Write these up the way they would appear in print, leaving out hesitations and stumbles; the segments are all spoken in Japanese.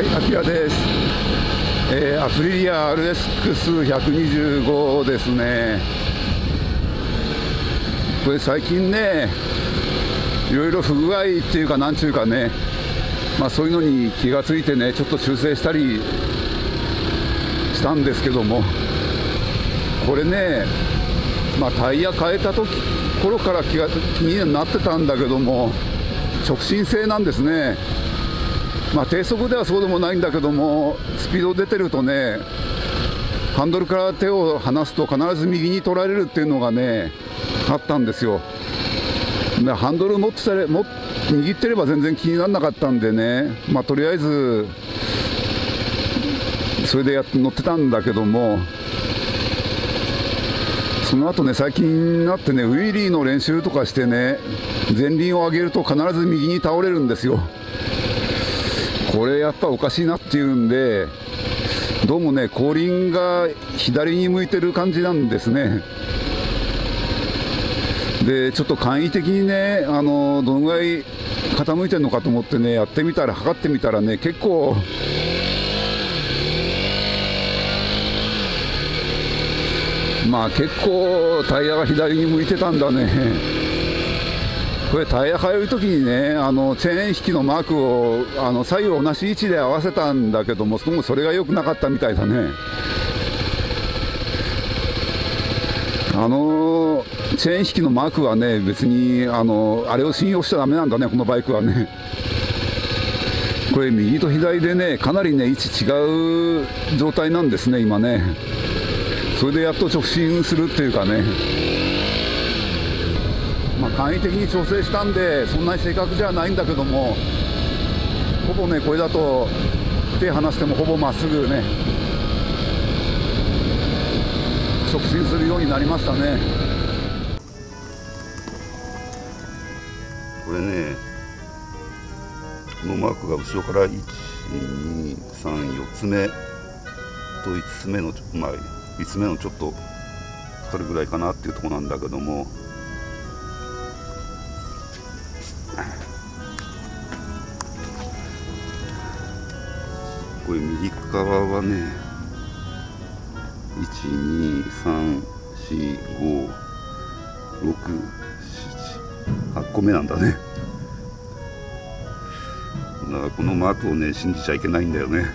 はい、アキラです。アプリリア RX125 ですね。これ最近ね、いろいろ不具合っていうかなんちゅうかね、そういうのに気がついてね、ちょっと修正したりしたんですけども、これね、タイヤ変えた時頃から気になってたんだけども、直進性なんですね。低速ではそうでもないんだけども、スピード出てるとね、ハンドルから手を離すと必ず右に取られるっていうのがねあったんですよ。ハンドル握ってれば全然気にならなかったんでね、とりあえずそれで乗ってたんだけども、その後ね、最近になってね、ウィリーの練習とかしてね、前輪を上げると必ず右に倒れるんですよ。これやっぱおかしいなっていうんで、どうもね、後輪が左に向いてる感じなんですね。で、ちょっと簡易的にね、どのぐらい傾いてるのかと思ってね、やってみたら、測ってみたらね、結構タイヤが左に向いてたんだね。これタイヤ変える時にね、チェーン引きのマークを左右同じ位置で合わせたんだけども、それが良くなかったみたいだね。チェーン引きのマークはね、別にあれを信用しちゃダメなんだね、このバイクはね。これ右と左でね、かなりね位置違う状態なんですね今ね。それでやっと直進するっていうかね、簡易的に調整したんでそんなに正確じゃないんだけども、ほぼねこれだと手離してもほぼまっすぐね直進するようになりましたね。これね、このマークが後ろから1234つ目と5つ目の5つ目のちょっとかかるぐらいかなっていうところなんだけども、これ右側はね、1234567 8個目なんだね。だからこのマークをね信じちゃいけないんだよね。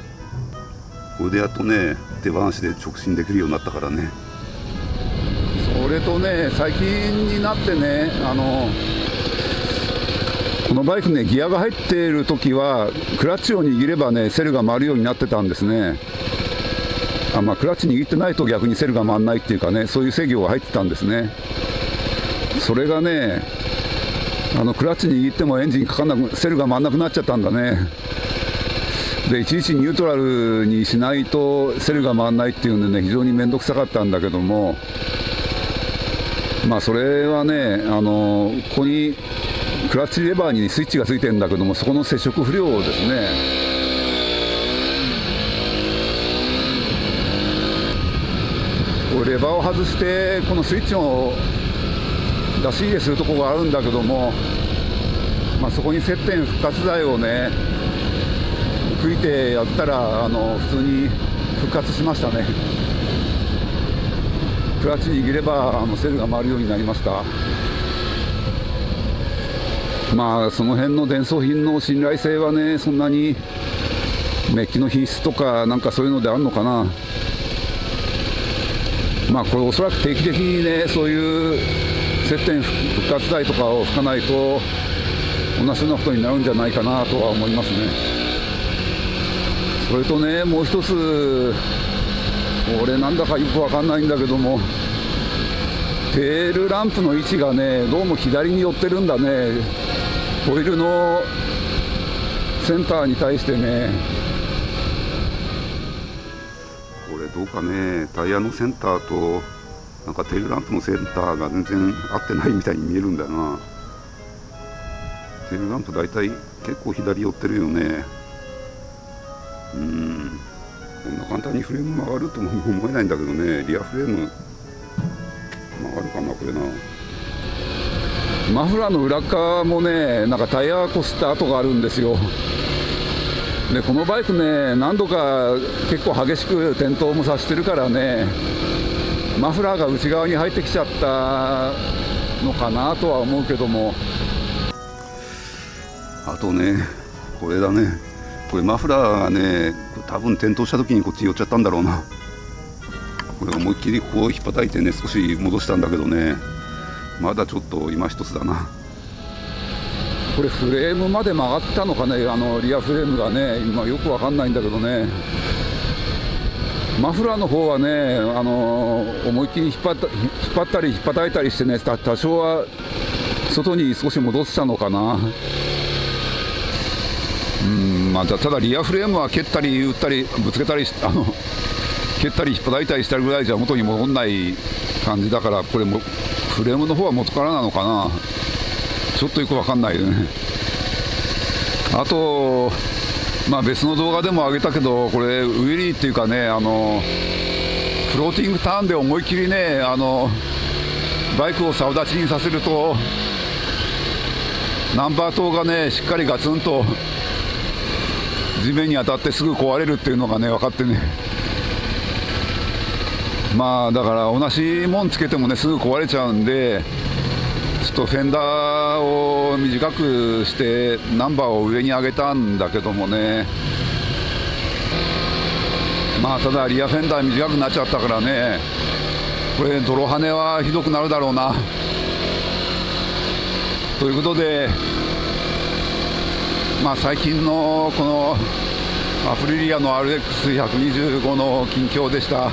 これでやっとね手放しで直進できるようになったからね。それとね、最近になってね、このバイクね、ギアが入っている時はクラッチを握ればねセルが回るようになってたんですね。クラッチ握ってないと逆にセルが回んないっていうかね、そういう制御が入ってたんですね。それがね、クラッチ握ってもエンジンかかんなく、セルが回んなくなっちゃったんだね。で、いちいちニュートラルにしないとセルが回らないっていうんでね、非常に面倒くさかったんだけども、それはね、ここにクラッチレバーにスイッチがついてるんだけども、そこの接触不良ですね。これレバーを外してこのスイッチを出し入れするところがあるんだけども、そこに接点復活剤をね吹いてやったら、普通に復活しましたね。クラッチ握ればセルが回るようになりました。その辺の伝送品の信頼性はね、そんなにメッキの品質とかなんかそういうのであるのかな。これおそらく定期的にね、そういう接点復活剤とかを吹かないと同じようなことになるんじゃないかなとは思いますね。それとね、もう一つ、俺なんだかよくわかんないんだけども、テールランプの位置がねどうも左に寄ってるんだね。ホイールのセンターに対してね。これどうかね、タイヤのセンターとなんかテールランプのセンターが全然合ってないみたいに見えるんだよな。テールランプ大体結構左寄ってるよね。こんな簡単にフレーム曲がるとも思えないんだけどね、リアフレーム曲がるかな、これな。マフラーの裏側もね、なんかタイヤこすった跡があるんですよ。でこのバイクね、何度か結構激しく転倒もさせてるからね、マフラーが内側に入ってきちゃったのかなとは思うけども、あとね、これだね、これマフラーがね、多分転倒した時にこっち寄っちゃったんだろうな。これ思いっきりここをひっぱたいてね、少し戻したんだけどね、まだちょっと今一つだな。これフレームまで曲がったのかね、あのリアフレームがね、今よくわかんないんだけどね、マフラーの方はね、思いっきり引っ張ったり引っ叩いたりしてね、多少は外に少し戻したのかな。まあ、ただリアフレームは蹴ったり打ったりぶつけたり蹴ったり引っ叩いたりしたぐらいじゃ元に戻んない感じだから、これもフレームの方は元からなのかな、ちょっとよくわかんないよね。あと、まあ、別の動画でも上げたけど、これウィリーっていうかね、フローティングターンで思いっきりね、バイクを竿立ちにさせるとナンバー灯がねしっかりガツンと地面に当たってすぐ壊れるっていうのがね分かってね、まあだから同じもんつけてもねすぐ壊れちゃうんで、ちょっとフェンダーを短くしてナンバーを上に上げたんだけどもね、まあただリアフェンダー短くなっちゃったからね、これ泥跳ねはひどくなるだろうな。ということで、まあ最近のこのアプリリアの RX125 の近況でした。